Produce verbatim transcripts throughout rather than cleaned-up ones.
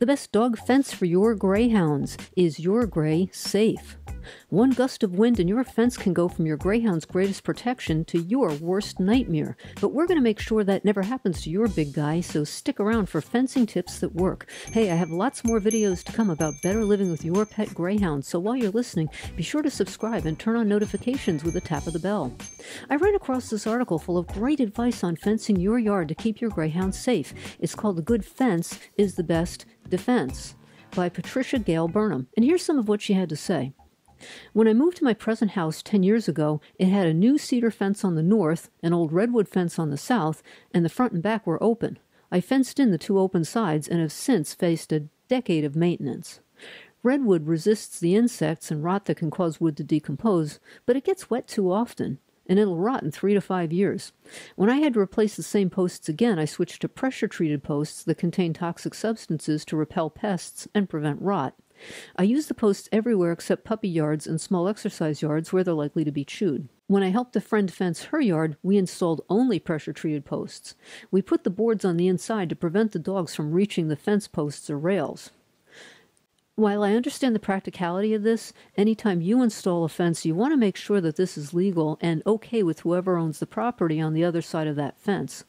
The best dog fence for your greyhounds is your gray safe. One gust of wind and your fence can go from your greyhound's greatest protection to your worst nightmare. But we're going to make sure that never happens to your big guy, so stick around for fencing tips that work. Hey, I have lots more videos to come about better living with your pet greyhound, so while you're listening, be sure to subscribe and turn on notifications with a tap of the bell. I ran across this article full of great advice on fencing your yard to keep your greyhound safe. It's called "A Good Fence is the Best Defense" by Patricia Gale Burnham, and here's some of what she had to say. When I moved to my present house ten years ago, it had a new cedar fence on the north, an old redwood fence on the south, and the front and back were open. I fenced in the two open sides and have since faced a decade of maintenance. Redwood resists the insects and rot that can cause wood to decompose, but it gets wet too often, and it'll rot in three to five years. When I had to replace the same posts again, I switched to pressure-treated posts that contain toxic substances to repel pests and prevent rot. I use the posts everywhere except puppy yards and small exercise yards where they're likely to be chewed. When I helped a friend fence her yard, we installed only pressure-treated posts. We put the boards on the inside to prevent the dogs from reaching the fence posts or rails. While I understand the practicality of this, anytime you install a fence, you want to make sure that this is legal and okay with whoever owns the property on the other side of that fence.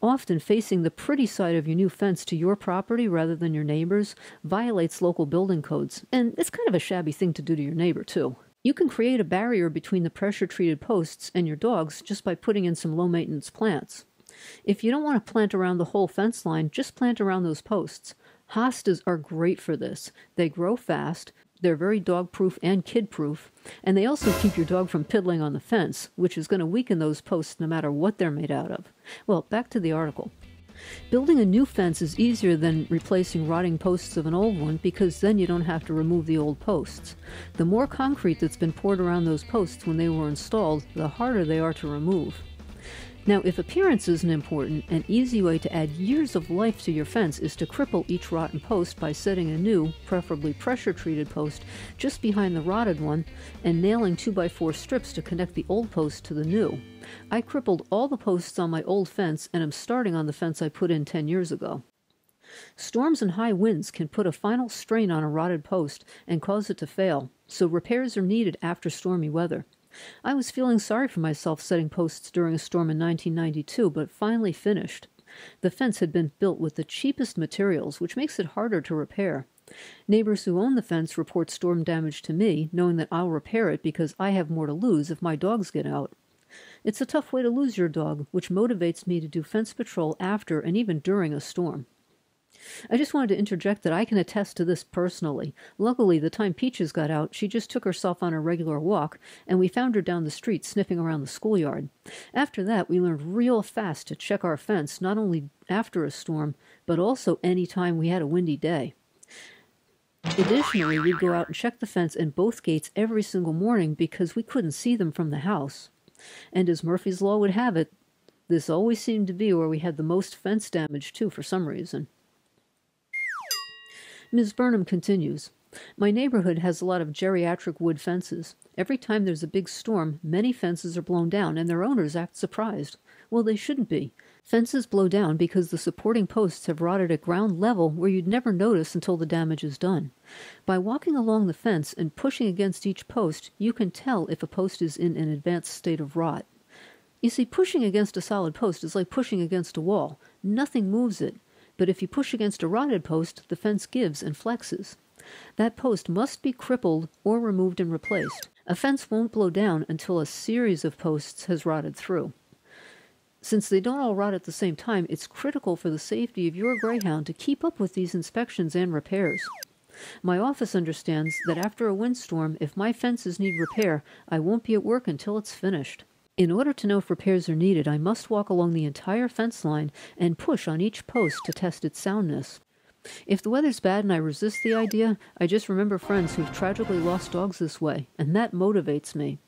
Often facing the pretty side of your new fence to your property rather than your neighbor's violates local building codes, and it's kind of a shabby thing to do to your neighbor, too. You can create a barrier between the pressure-treated posts and your dogs just by putting in some low-maintenance plants. If you don't want to plant around the whole fence line, just plant around those posts. Hostas are great for this. They grow fast, they're very dog-proof and kid-proof, and they also keep your dog from piddling on the fence, which is going to weaken those posts no matter what they're made out of. Well, back to the article. Building a new fence is easier than replacing rotting posts of an old one because then you don't have to remove the old posts. The more concrete that's been poured around those posts when they were installed, the harder they are to remove. Now, if appearance isn't important, an easy way to add years of life to your fence is to cripple each rotten post by setting a new, preferably pressure-treated post, just behind the rotted one and nailing two by four strips to connect the old post to the new. I crippled all the posts on my old fence and am starting on the fence I put in ten years ago. Storms and high winds can put a final strain on a rotted post and cause it to fail, so repairs are needed after stormy weather. I was feeling sorry for myself setting posts during a storm in nineteen ninety-two, but finally finished. The fence had been built with the cheapest materials, which makes it harder to repair. Neighbors who own the fence report storm damage to me, knowing that I'll repair it because I have more to lose if my dogs get out. It's a tough way to lose your dog, which motivates me to do fence patrol after and even during a storm. I just wanted to interject that I can attest to this personally. Luckily, the time Peaches got out, she just took herself on her regular walk, and we found her down the street sniffing around the schoolyard. After that, we learned real fast to check our fence, not only after a storm, but also any time we had a windy day. Additionally, we'd go out and check the fence and both gates every single morning because we couldn't see them from the house. And as Murphy's Law would have it, this always seemed to be where we had the most fence damage, too, for some reason. Miz Burnham continues, "My neighborhood has a lot of geriatric wood fences. Every time there's a big storm, many fences are blown down and their owners act surprised. Well, they shouldn't be. Fences blow down because the supporting posts have rotted at ground level where you'd never notice until the damage is done. By walking along the fence and pushing against each post, you can tell if a post is in an advanced state of rot. You see, pushing against a solid post is like pushing against a wall. Nothing moves it. But if you push against a rotted post, the fence gives and flexes. That post must be crippled or removed and replaced. A fence won't blow down until a series of posts has rotted through. Since they don't all rot at the same time, it's critical for the safety of your greyhound to keep up with these inspections and repairs. My office understands that after a windstorm, if my fences need repair, I won't be at work until it's finished. In order to know if repairs are needed, I must walk along the entire fence line and push on each post to test its soundness. If the weather's bad and I resist the idea, I just remember friends who've tragically lost dogs this way, and that motivates me.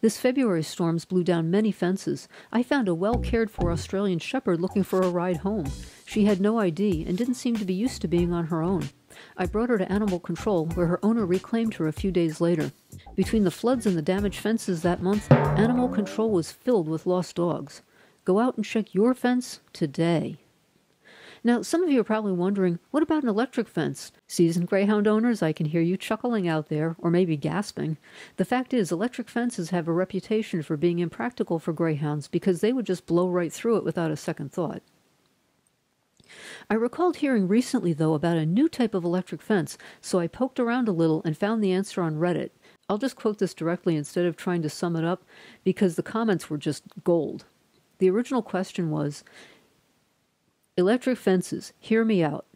This February storms blew down many fences. I found a well-cared-for Australian shepherd looking for a ride home. She had no I D and didn't seem to be used to being on her own. I brought her to animal control, where her owner reclaimed her a few days later. Between the floods and the damaged fences that month, animal control was filled with lost dogs. Go out and check your fence today." Now, some of you are probably wondering, what about an electric fence? Seasoned greyhound owners, I can hear you chuckling out there, or maybe gasping. The fact is, electric fences have a reputation for being impractical for greyhounds because they would just blow right through it without a second thought. I recalled hearing recently, though, about a new type of electric fence, so I poked around a little and found the answer on Reddit. I'll just quote this directly instead of trying to sum it up, because the comments were just gold. The original question was, electric fences, hear me out.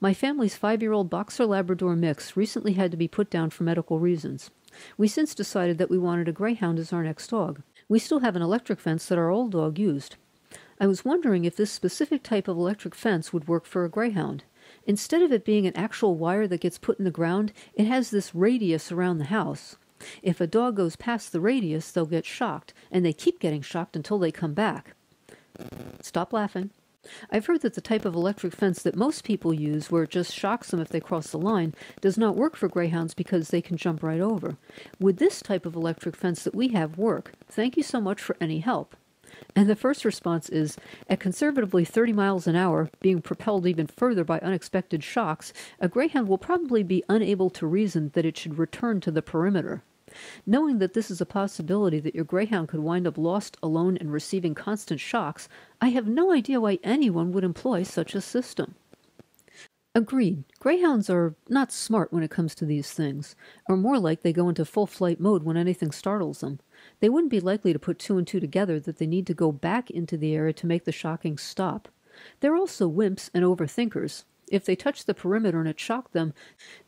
My family's five-year-old Boxer-Labrador mix recently had to be put down for medical reasons. We since decided that we wanted a greyhound as our next dog. We still have an electric fence that our old dog used. I was wondering if this specific type of electric fence would work for a greyhound. Instead of it being an actual wire that gets put in the ground, it has this radius around the house. If a dog goes past the radius, they'll get shocked, and they keep getting shocked until they come back. Stop laughing. I've heard that the type of electric fence that most people use, where it just shocks them if they cross the line, does not work for greyhounds because they can jump right over. Would this type of electric fence that we have work? Thank you so much for any help. And the first response is, at conservatively thirty miles an hour, being propelled even further by unexpected shocks, a greyhound will probably be unable to reason that it should return to the perimeter. Knowing that this is a possibility that your greyhound could wind up lost, alone, and receiving constant shocks, I have no idea why anyone would employ such a system. Agreed, greyhounds are not smart when it comes to these things, or more like they go into full flight mode when anything startles them. They wouldn't be likely to put two and two together that they need to go back into the area to make the shocking stop. They're also wimps and overthinkers. If they touched the perimeter and it shocked them,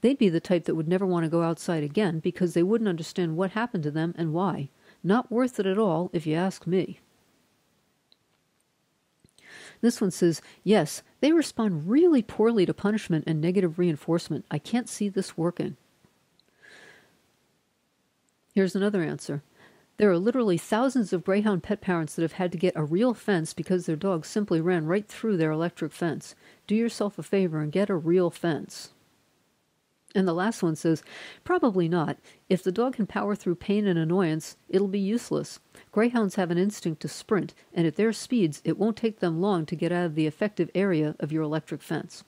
they'd be the type that would never want to go outside again because they wouldn't understand what happened to them and why. Not worth it at all, if you ask me. This one says, yes, they respond really poorly to punishment and negative reinforcement. I can't see this working. Here's another answer. There are literally thousands of greyhound pet parents that have had to get a real fence because their dog simply ran right through their electric fence. Do yourself a favor and get a real fence. And the last one says, probably not. If the dog can power through pain and annoyance, it'll be useless. Greyhounds have an instinct to sprint, and at their speeds, it won't take them long to get out of the effective area of your electric fence.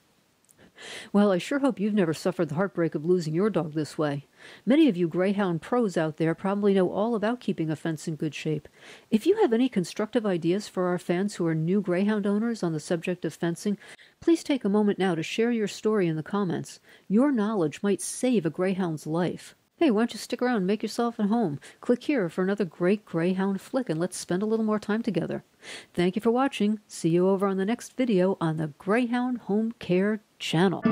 Well, I sure hope you've never suffered the heartbreak of losing your dog this way. Many of you greyhound pros out there probably know all about keeping a fence in good shape. If you have any constructive ideas for our fans who are new greyhound owners on the subject of fencing, please take a moment now to share your story in the comments. Your knowledge might save a greyhound's life. Hey, why don't you stick around and make yourself at home? Click here for another great greyhound flick, and let's spend a little more time together. Thank you for watching. See you over on the next video on the Greyhound Home Care channel.